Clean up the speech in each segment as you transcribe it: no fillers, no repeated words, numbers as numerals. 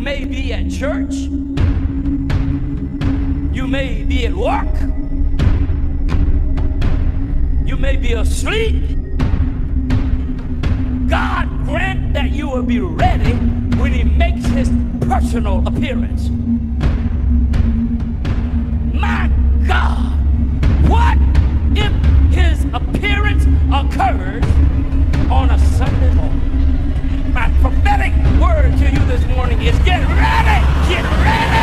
may be at church, you may be at work, you may be asleep. God grant that you will be ready when He makes His personal appearance. My God, what if His appearance occurs on a Sunday morning? My prophetic word to you this morning is get ready, get ready!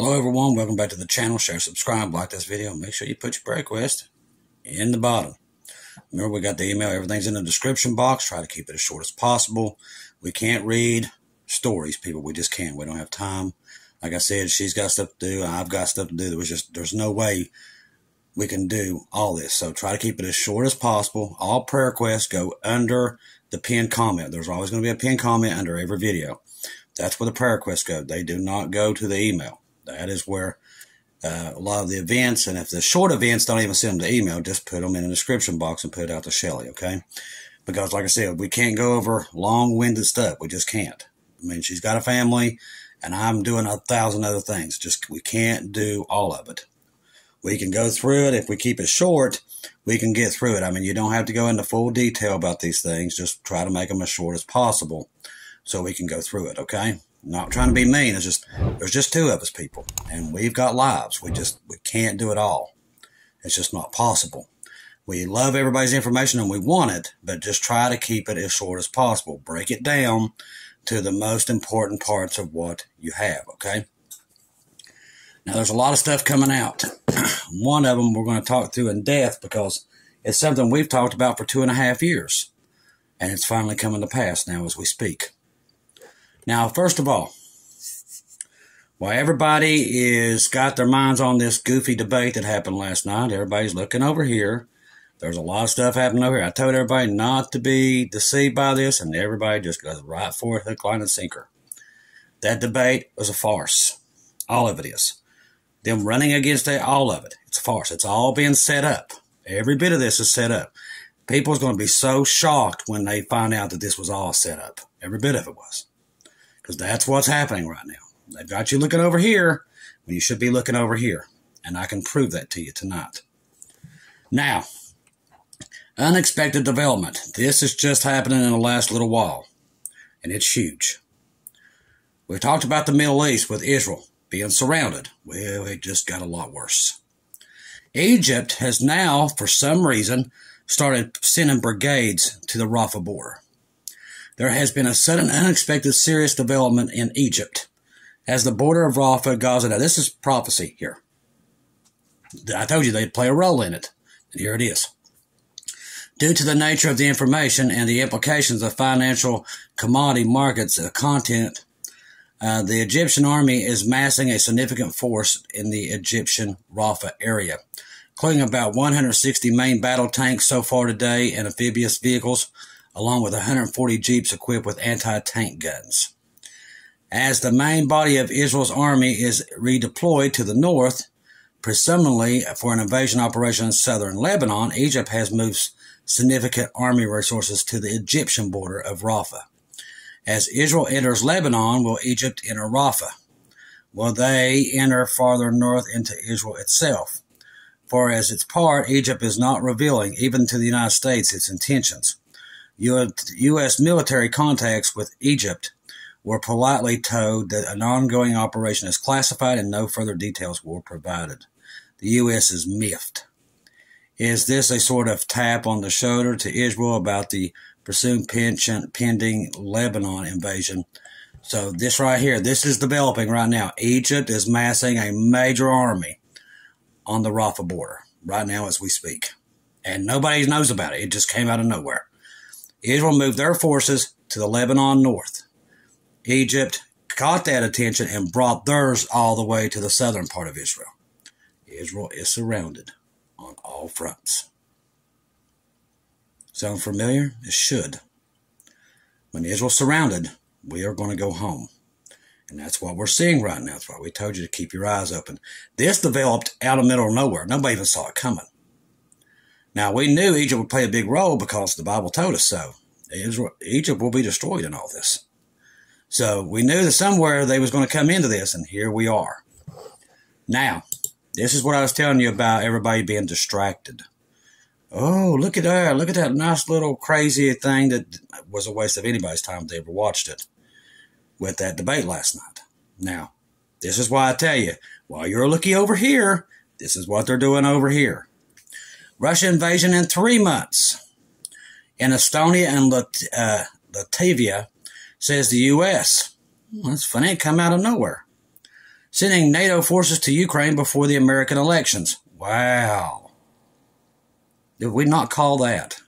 Hello everyone, welcome back to the channel. Share, subscribe, like this video, and make sure you put your prayer request in the bottom. Remember, we got the email, everything's in the description box. Try to keep it as short as possible. We can't read stories, people, we just can't. We don't have time. Like I said, she's got stuff to do, I've got stuff to do. There's no way we can do all this. So try to keep it as short as possible. All prayer requests go under the pinned comment. There's always going to be a pinned comment under every video. That's where the prayer requests go. They do not go to the email. That is where a lot of the events, and if the short events, don't even send them to email, just put them in the description box and put it out to Shelly, okay? Because like I said, we can't go over long-winded stuff. We just can't. I mean, she's got a family, and I'm doing 1,000 other things. Just, we can't do all of it. We can go through it. If we keep it short, we can get through it. I mean, you don't have to go into full detail about these things. Just try to make them as short as possible so we can go through it, okay? Not trying to be mean. It's just, there's just two of us, people, and we've got lives. We can't do it all. It's just not possible. We love everybody's information and we want it, but just try to keep it as short as possible. Break it down to the most important parts of what you have. Okay. Now there's a lot of stuff coming out. One of them we're going to talk through in depth because it's something we've talked about for 2.5 years, and it's finally coming to pass now as we speak. Now, first of all, while everybody is got their minds on this goofy debate that happened last night, everybody's looking over here. There's a lot of stuff happening over here. I told everybody not to be deceived by this, and everybody just goes right for it, hook, line, and sinker. That debate was a farce. All of it is. Them running against it, all of it. It's a farce. It's all being set up. Every bit of this is set up. People's going to be so shocked when they find out that this was all set up. Every bit of it was. Because that's what's happening right now. They've got you looking over here when you should be looking over here. And I can prove that to you tonight. Now, unexpected development. This is just happening in the last little while. And it's huge. We've talked about the Middle East with Israel being surrounded. Well, it just got a lot worse. Egypt has now, for some reason, started sending brigades to the Rafah border. There has been a sudden, unexpected, serious development in Egypt as the border of Rafah, Gaza. Now, this is prophecy here. I told you they'd play a role in it, and here it is. Due to the nature of the information and the implications of financial commodity markets content, the Egyptian army is massing a significant force in the Egyptian Rafah area, including about 160 main battle tanks so far today and amphibious vehicles, along with 140 jeeps equipped with anti-tank guns. As the main body of Israel's army is redeployed to the north, presumably for an invasion operation in southern Lebanon, Egypt has moved significant army resources to the Egyptian border of Rafah. As Israel enters Lebanon, will Egypt enter Rafah? Will they enter farther north into Israel itself? For as its part, Egypt is not revealing, even to the United States, its intentions. U.S. military contacts with Egypt were politely told that an ongoing operation is classified and no further details were provided. The U.S. is miffed. Is this a sort of tap on the shoulder to Israel about the presumed pending Lebanon invasion? So this right here, this is developing right now. Egypt is massing a major army on the Rafah border right now as we speak. And nobody knows about it. It just came out of nowhere. Israel moved their forces to the Lebanon north. Egypt caught that attention and brought theirs all the way to the southern part of Israel. Israel is surrounded on all fronts. Sound familiar? It should. When Israel's surrounded, we are going to go home. And that's what we're seeing right now. That's why we told you to keep your eyes open. This developed out of the middle of nowhere. Nobody even saw it coming. Now, we knew Egypt would play a big role because the Bible told us so. Egypt will be destroyed in all this. So we knew that somewhere they was going to come into this, and here we are. Now, this is what I was telling you about everybody being distracted. Oh, look at that. Look at that nice little crazy thing that was a waste of anybody's time if they ever watched it. With that debate last night. Now, this is why I tell you, while you're looking over here, this is what they're doing over here. Russia invasion in 3 months. In Estonia and Latvia, says the U.S. Well, that's funny. It come out of nowhere. Sending NATO forces to Ukraine before the American elections. Wow. Did we not call that?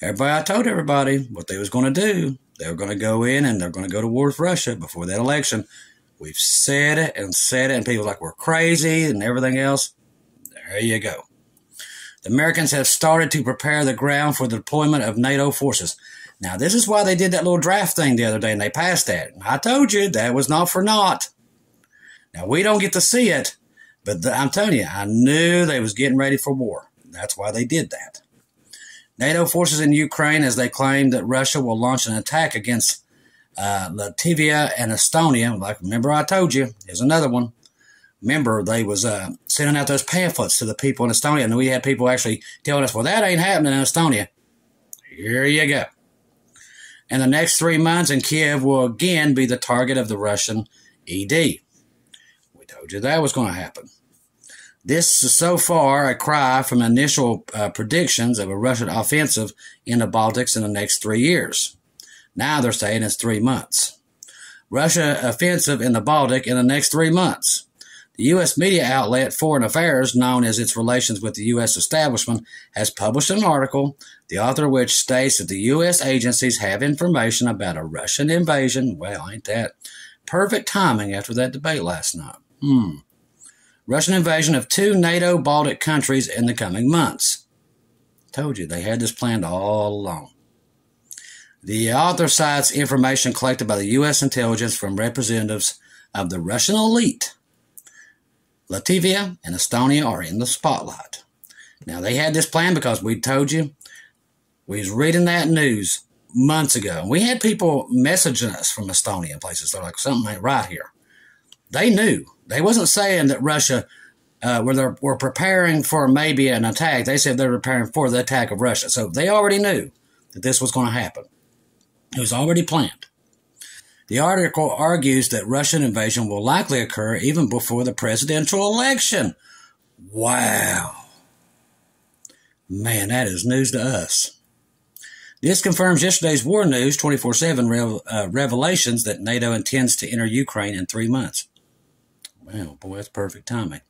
Everybody, I told everybody what they was going to do. They were going to go in and they're going to go to war with Russia before that election. We've said it, and people are like, we're crazy and everything else. There you go. The Americans have started to prepare the ground for the deployment of NATO forces. Now, this is why they did that little draft thing the other day, and they passed that. And I told you that was not for naught. Now, we don't get to see it, but I'm telling you, I knew they was getting ready for war. That's why they did that. NATO forces in Ukraine as they claim that Russia will launch an attack against Latvia and Estonia. Like, remember I told you, here's another one. Remember, they was sending out those pamphlets to the people in Estonia, and we had people actually telling us, well, that ain't happening in Estonia. Here you go. In the next 3 months, and Kiev will again be the target of the Russian ED. We told you that was going to happen. This is so far a cry from initial predictions of a Russian offensive in the Baltics in the next 3 years. Now they're saying it's 3 months. Russia offensive in the Baltic in the next 3 months. The U.S. media outlet Foreign Affairs, known as its relations with the U.S. establishment, has published an article, the author of which states that the U.S. agencies have information about a Russian invasion. Well, ain't that perfect timing after that debate last night? Russian invasion of 2 NATO Baltic countries in the coming months. Told you, they had this planned all along. The author cites information collected by the U.S. intelligence from representatives of the Russian elite. Latvia and Estonia are in the spotlight. Now, they had this plan because we told you. We was reading that news months ago. And we had people messaging us from Estonia places. They're like, something ain't right here. They knew. They wasn't saying that Russia were preparing for maybe an attack. They said they were preparing for the attack of Russia. So they already knew that this was going to happen. It was already planned. The article argues that Russian invasion will likely occur even before the presidential election. Wow. Man, that is news to us. This confirms yesterday's war news, 24/7 revelations that NATO intends to enter Ukraine in 3 months. Well, boy, that's perfect timing.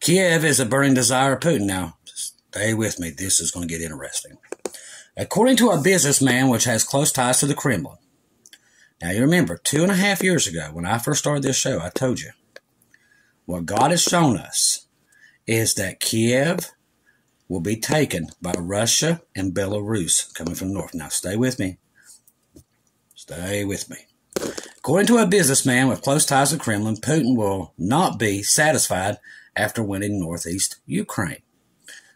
Kiev is a burning desire of Putin. Now, stay with me. This is going to get interesting. According to a businessman which has close ties to the Kremlin. Now, you remember, 2.5 years ago, when I first started this show, I told you, what God has shown us is that Kiev will be taken by Russia and Belarus coming from the north. Now, stay with me. Stay with me. According to a businessman with close ties to the Kremlin, Putin will not be satisfied after winning northeast Ukraine.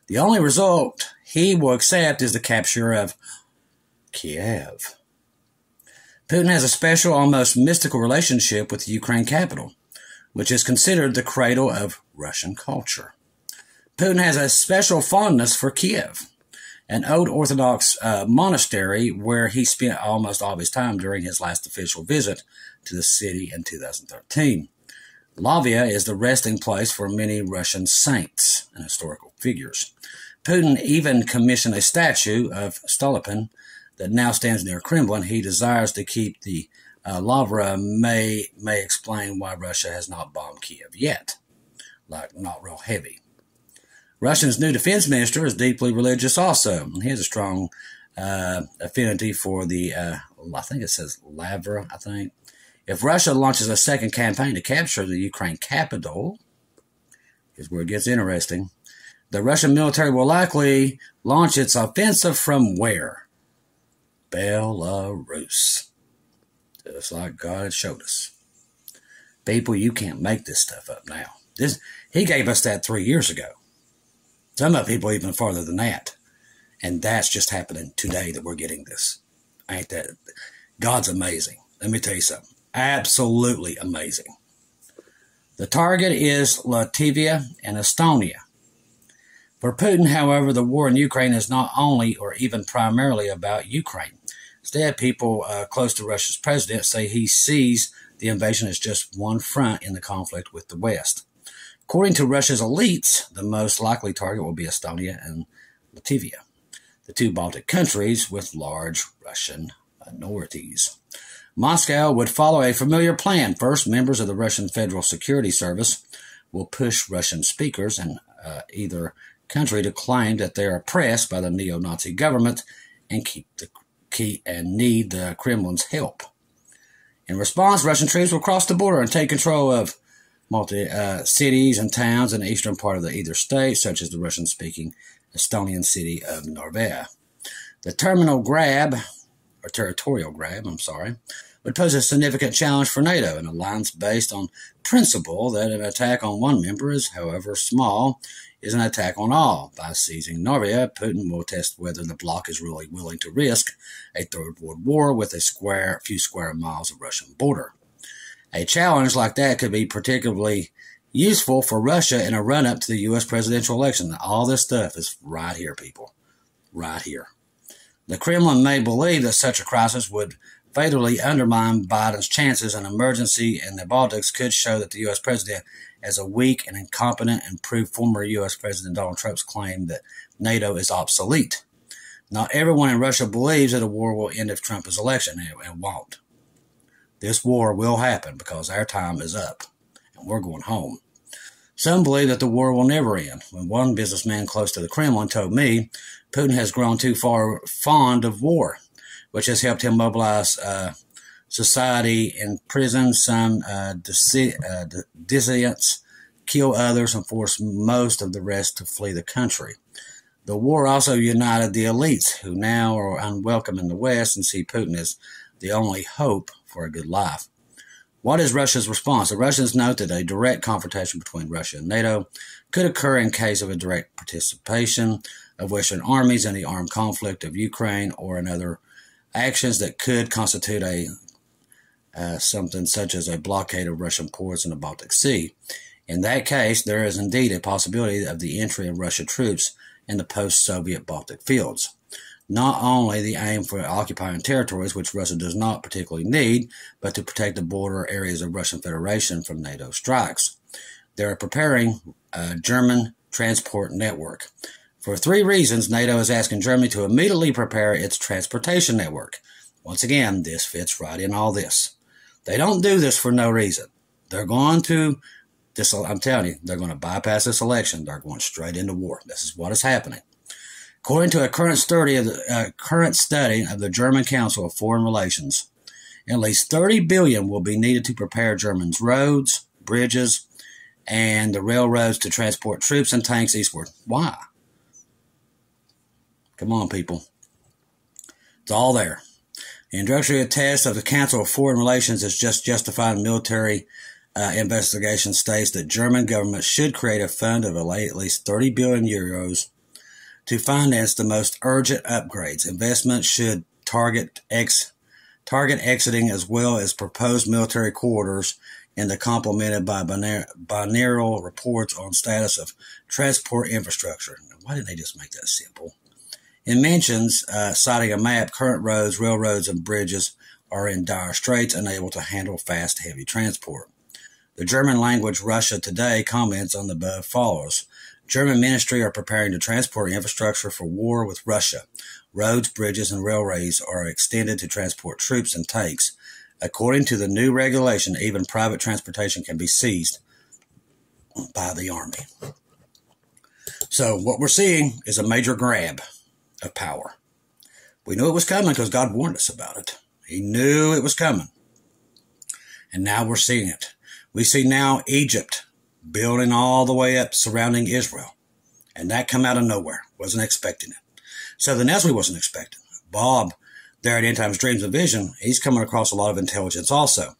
The only result he will accept is the capture of Kiev. Putin has a special, almost mystical relationship with the Ukraine capital, which is considered the cradle of Russian culture. Putin has a special fondness for Kiev, an old Orthodox monastery where he spent almost all of his time during his last official visit to the city in 2013. Lavra is the resting place for many Russian saints and historical figures. Putin even commissioned a statue of Stolypin that now stands near Kremlin. He desires to keep the Lavra may explain why Russia has not bombed Kiev yet, like not real heavy. Russia's new defense minister is deeply religious also, and he has a strong affinity for the, I think it says Lavra, I think. If Russia launches a second campaign to capture the Ukraine capital, here's where it gets interesting. The Russian military will likely launch its offensive from where? Belarus. Just like God showed us. People, you can't make this stuff up now. He gave us that 3 years ago. Some of the people even farther than that. And that's just happening today that we're getting this. Ain't that? God's amazing. Let me tell you something. Absolutely amazing. The target is Latvia and Estonia. For Putin, however, the war in Ukraine is not only or even primarily about Ukraine. Instead, people close to Russia's president say he sees the invasion as just one front in the conflict with the West. According to Russia's elites, the most likely target will be Estonia and Latvia, the two Baltic countries with large Russian minorities. Moscow would follow a familiar plan. First, members of the Russian Federal Security Service will push Russian speakers in either country to claim that they are oppressed by the neo-Nazi government and need the Kremlin's help. In response, Russian troops will cross the border and take control of cities and towns in the eastern part of either state, such as the Russian-speaking Estonian city of Narva. The territorial grab would pose a significant challenge for NATO, an alliance based on principle that an attack on one member is, however small, is an attack on all. By seizing Narva, Putin will test whether the bloc is really willing to risk a third world war with a few square miles of Russian border. A challenge like that could be particularly useful for Russia in a run-up to the U.S. presidential election. All this stuff is right here, people. Right here. The Kremlin may believe that such a crisis would fatally undermine Biden's chances. An emergency in the Baltics could show that the U.S. president as a weak and incompetent and proved former U.S. President Donald Trump's claim that NATO is obsolete. Not everyone in Russia believes that a war will end if Trump is election. It won't. This war will happen because our time is up and we're going home. Some believe that the war will never end. When one businessman close to the Kremlin told me Putin has grown too far fond of war, which has helped him mobilize society, imprison some dissidents, kill others, and force most of the rest to flee the country. The war also united the elites, who now are unwelcome in the West and see Putin as the only hope for a good life. What is Russia's response? The Russians note that a direct confrontation between Russia and NATO could occur in case of a direct participation of Western armies in the armed conflict of Ukraine or another actions that could constitute something such as a blockade of Russian ports in the Baltic Sea. In that case, there is indeed a possibility of the entry of Russian troops in the post-Soviet Baltic fields. Not only the aim for occupying territories, which Russia does not particularly need, but to protect the border areas of Russian Federation from NATO strikes. They are preparing a German transport network. For three reasons, NATO is asking Germany to immediately prepare its transportation network. Once again, this fits right in all this. They don't do this for no reason. They're going to, I'm telling you, they're going to bypass this election. They're going straight into war. This is what is happening. According to a current study of the German Council of Foreign Relations, at least $30 billion will be needed to prepare Germany's roads, bridges, and the railroads to transport troops and tanks eastward. Why? Come on, people. It's all there. The introductory test of the Council of Foreign Relations is just justified military investigation states that German government should create a fund of at least 30 billion euros to finance the most urgent upgrades. Investment should target exiting as well as proposed military corridors and are complemented by binaural reports on status of transport infrastructure. Why didn't they just make that simple? It mentions, citing a map, current roads, railroads, and bridges are in dire straits, unable to handle fast, heavy transport. The German language Russia Today comments on the above follows. German ministry are preparing to transport infrastructure for war with Russia. Roads, bridges, and railways are extended to transport troops and tanks. According to the new regulation, even private transportation can be seized by the army. So what we're seeing is a major grab of power. We knew it was coming because God warned us about it. He knew it was coming. And now we're seeing it. We see now Egypt building all the way up surrounding Israel And that come out of nowhere. Wasn't expecting it. So the Nestle wasn't expecting. Bob, there at End Times Dreams and Vision, he's coming across a lot of intelligence also.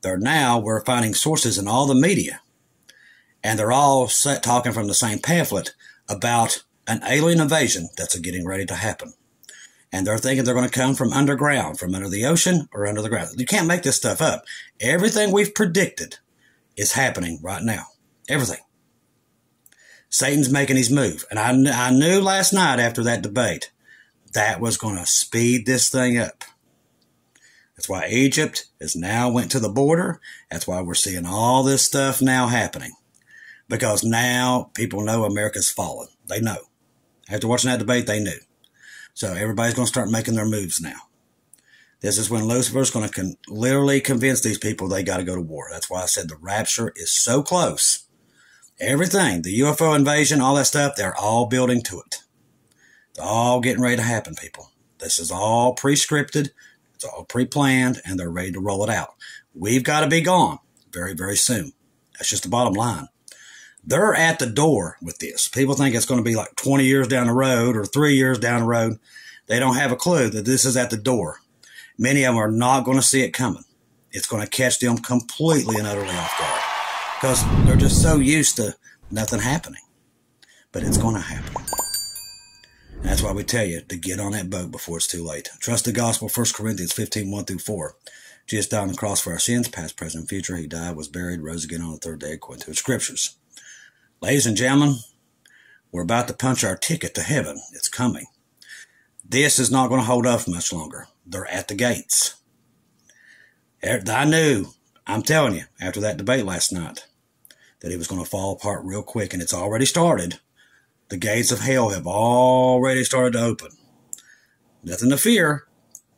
There now, we're finding sources in all the media. And they're all talking from the same pamphlet about an alien invasion that's getting ready to happen. And they're thinking they're going to come from underground, from under the ocean or under the ground. You can't make this stuff up. Everything we've predicted is happening right now. Everything. Satan's making his move. And I knew last night after that debate that was going to speed this thing up. That's why Egypt has now went to the border. That's why we're seeing all this stuff now happening. Because now people know America's fallen. They know. After watching that debate, they knew. So everybody's going to start making their moves now. This is when Lucifer's going to literally convince these people they got to go to war. That's why I said the rapture is so close. Everything, the UFO invasion, all that stuff, they're all building to it. It's all getting ready to happen, people. This is all pre-scripted. It's all pre-planned, and they're ready to roll it out. We've got to be gone very, very soon. That's just the bottom line. They're at the door with this. People think it's going to be like 20 years down the road or 3 years down the road. They don't have a clue that this is at the door. Many of them are not going to see it coming. It's going to catch them completely and utterly off guard because they're just so used to nothing happening. But it's going to happen. And that's why we tell you to get on that boat before it's too late. Trust the gospel, 1 Corinthians 15, 1-4. Jesus died on the cross for our sins, past, present, and future. He died, was buried, rose again on the third day according to the scriptures. Ladies and gentlemen, we're about to punch our ticket to heaven. It's coming. This is not going to hold up much longer. They're at the gates. I knew, I'm telling you, after that debate last night, that it was going to fall apart real quick, and it's already started. The gates of hell have already started to open. Nothing to fear.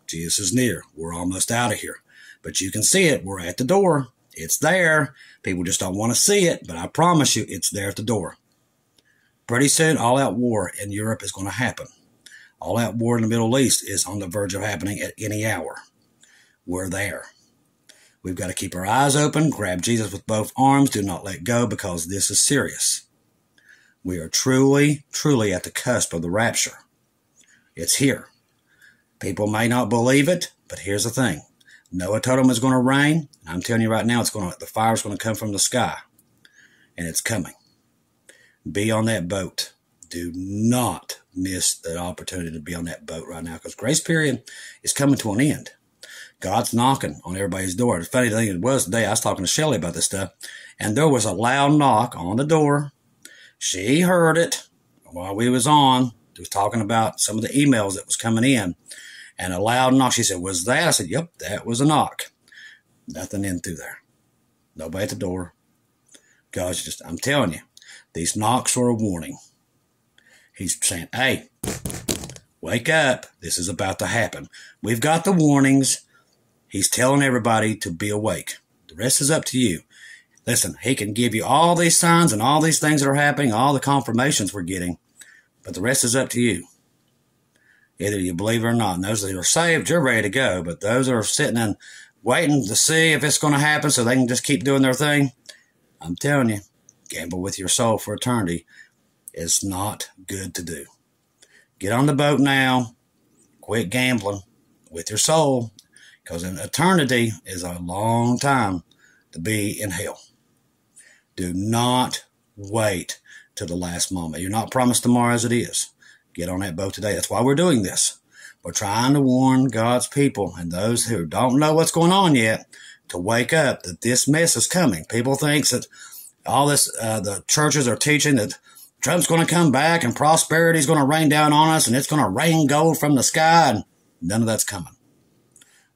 Jesus is near. We're almost out of here. But you can see it. We're at the door. It's there. People just don't want to see it, but I promise you it's there at the door. Pretty soon, all-out war in Europe is going to happen. All-out war in the Middle East is on the verge of happening at any hour. We're there. We've got to keep our eyes open, grab Jesus with both arms, do not let go because this is serious. We are truly, truly at the cusp of the rapture. It's here. People may not believe it, but here's the thing. Noah told him it's going to rain. I'm telling you right now, it's going to, the fire's going to come from the sky. And it's coming. Be on that boat. Do not miss the opportunity to be on that boat right now because grace period is coming to an end. God's knocking on everybody's door. The funny thing was today, I was talking to Shelly about this stuff, and there was a loud knock on the door. She heard it while we was on. She was talking about some of the emails that was coming in. And a loud knock. She said, was that? I said, yep, that was a knock. Nothing in through there. Nobody at the door. God's just, I'm telling you, these knocks are a warning. He's saying, hey, wake up. This is about to happen. We've got the warnings. He's telling everybody to be awake. The rest is up to you. Listen, he can give you all these signs and all these things that are happening, all the confirmations we're getting, but the rest is up to you. Either you believe it or not. And those that are saved, you're ready to go. But those that are sitting and waiting to see if it's going to happen so they can just keep doing their thing, I'm telling you, gamble with your soul for eternity is not good to do. Get on the boat now. Quit gambling with your soul because an eternity is a long time to be in hell. Do not wait till the last moment. You're not promised tomorrow as it is. Get on that boat today. That's why we're doing this. We're trying to warn God's people and those who don't know what's going on yet to wake up that this mess is coming. People think that all this, the churches are teaching that Trump's going to come back and prosperity is going to rain down on us and it's going to rain gold from the sky. And none of that's coming.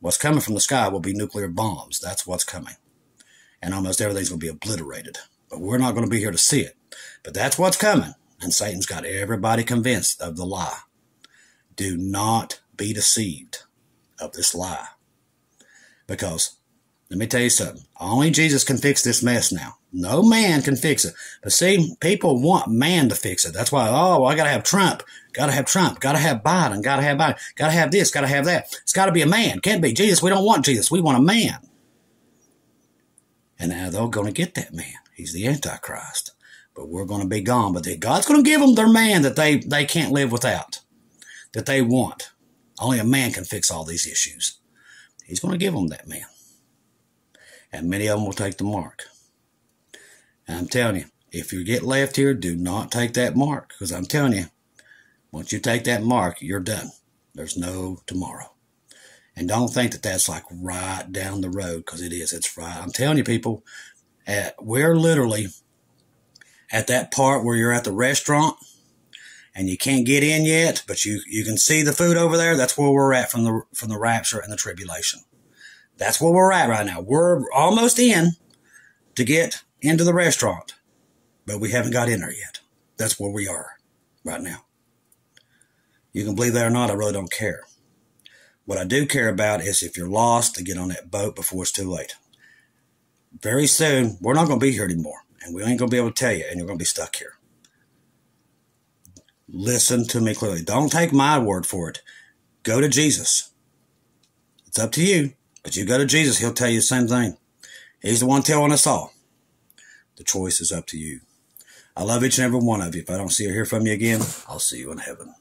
What's coming from the sky will be nuclear bombs. That's what's coming. And almost everything's going to be obliterated. But we're not going to be here to see it. But that's what's coming. And Satan's got everybody convinced of the lie. Do not be deceived of this lie. Because, let me tell you something, only Jesus can fix this mess now. No man can fix it. But see, people want man to fix it. That's why, oh, well, I got to have Trump. Got to have Trump. Got to have Biden. Got to have Biden. Got to have this. Got to have that. It's got to be a man. Can't be Jesus. We don't want Jesus. We want a man. And now they're going to get that man. He's the Antichrist. but we're going to be gone. But God's going to give them their man that they can't live without, that they want. Only a man can fix all these issues. He's going to give them that man. And many of them will take the mark. And I'm telling you, if you get left here, do not take that mark. Because I'm telling you, once you take that mark, you're done. There's no tomorrow. And don't think that that's like right down the road, because it is. It's right. I'm telling you, people, we're literally at that part where you're at the restaurant and you can't get in yet, but you can see the food over there. That's where we're at from the rapture and the tribulation. That's where we're at right now. We're almost in to get into the restaurant, but we haven't got in there yet. That's where we are right now. You can believe that or not, I really don't care. What I do care about is if you're lost, to get on that boat before it's too late. Very soon, we're not going to be here anymore, and we ain't going to be able to tell you, and you're going to be stuck here. Listen to me clearly. Don't take my word for it. Go to Jesus. It's up to you, but you go to Jesus. He'll tell you the same thing. He's the one telling us all. The choice is up to you. I love each and every one of you. If I don't see or hear from you again, I'll see you in heaven.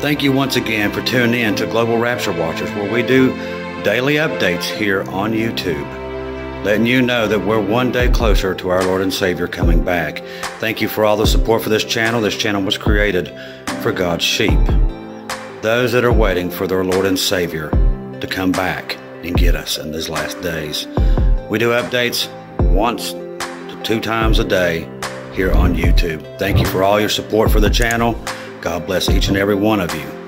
Thank you once again for tuning in to Global Rapture Watchers, where we do daily updates here on YouTube, letting you know that we're one day closer to our Lord and Savior coming back. Thank you for all the support for this channel. This channel was created for God's sheep, those that are waiting for their Lord and Savior to come back and get us in these last days. We do updates once to 2 times a day here on YouTube. Thank you for all your support for the channel. God bless each and every one of you.